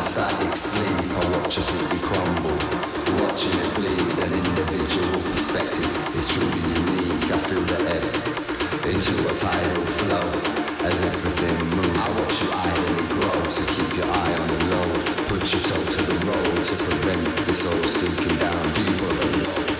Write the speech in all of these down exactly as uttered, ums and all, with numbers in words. the static sleeve, I watch us all be crumbled, watching it bleed. An individual perspective is truly unique. I feel the ebb into a tidal flow as everything moves. I watch you idly grow, so keep your eye on the load. Put your toe to the road to prevent the soul sinking down deeper below.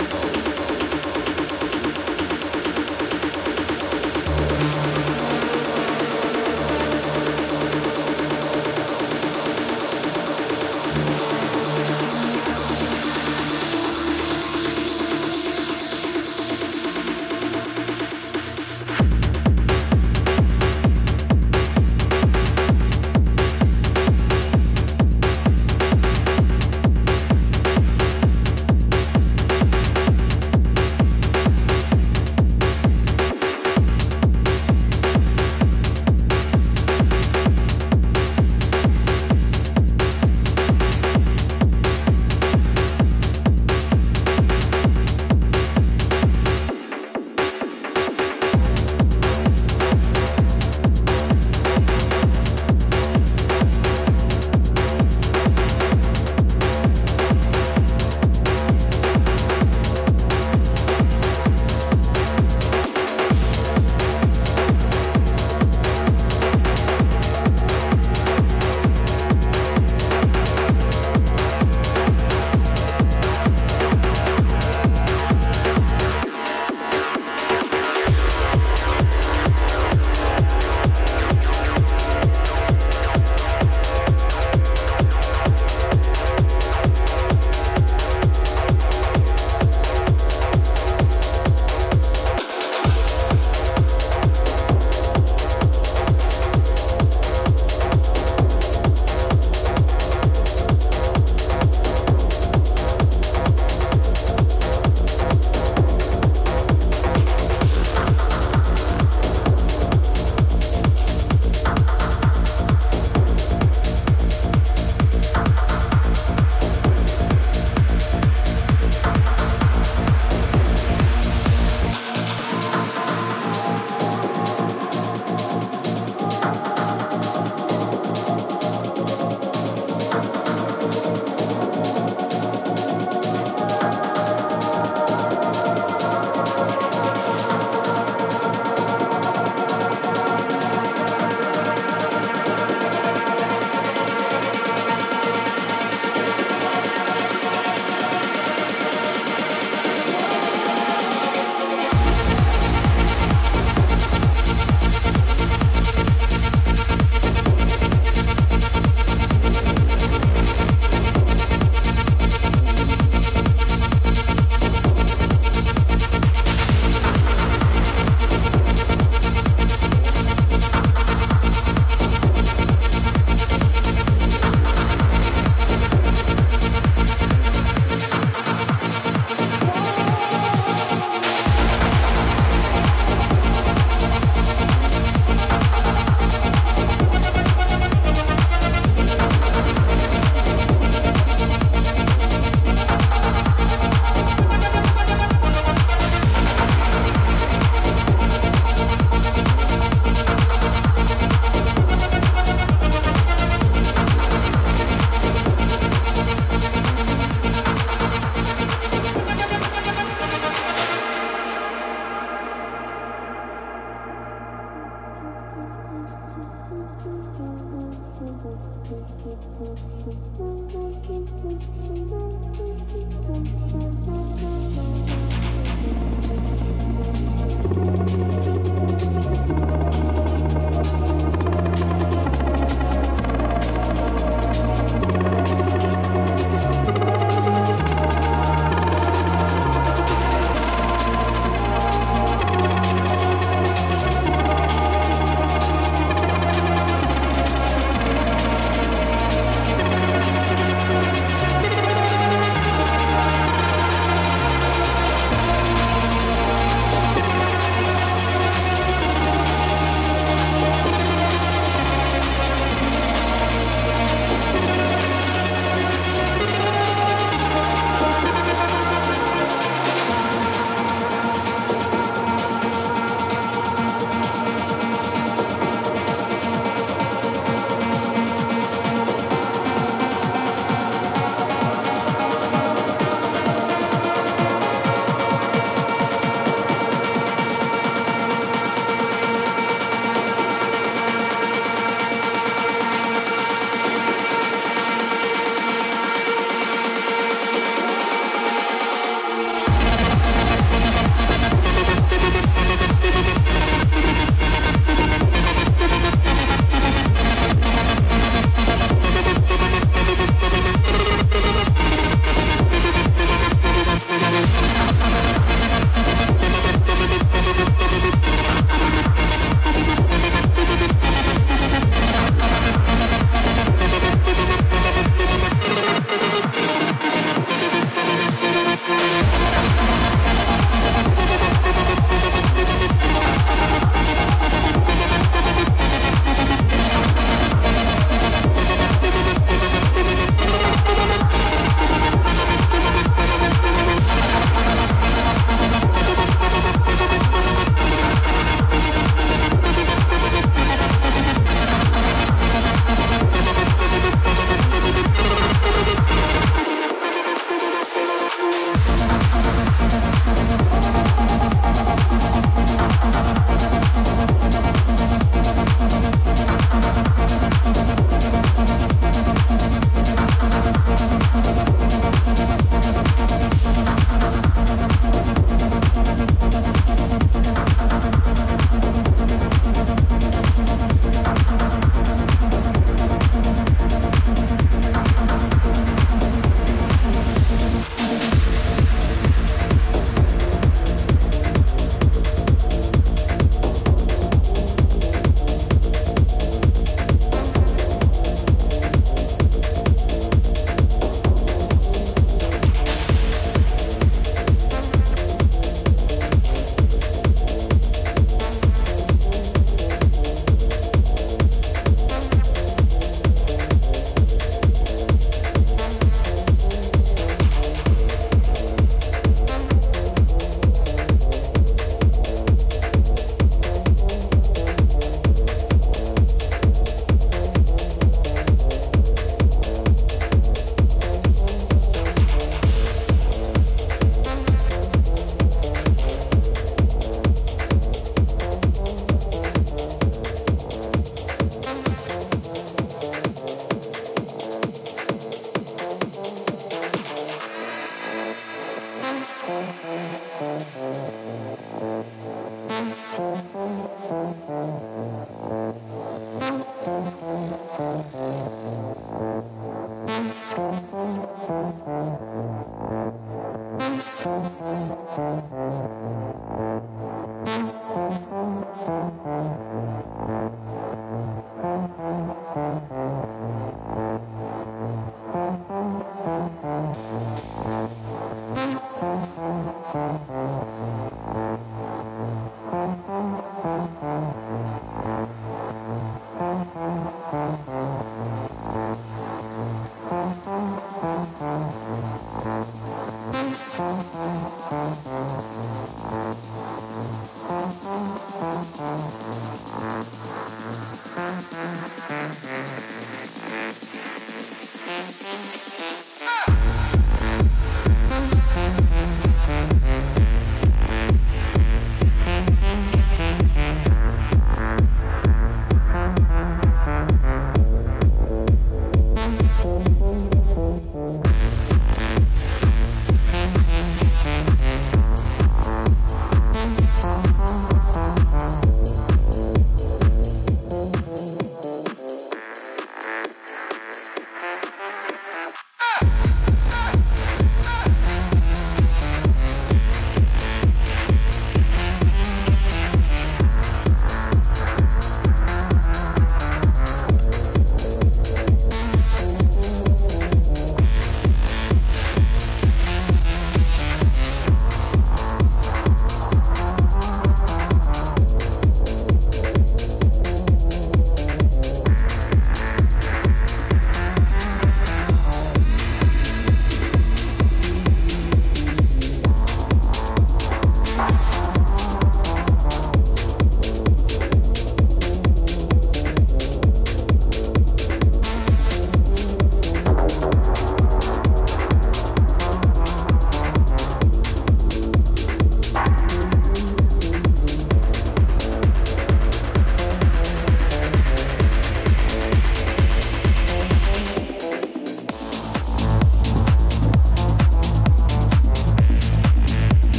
Thank you.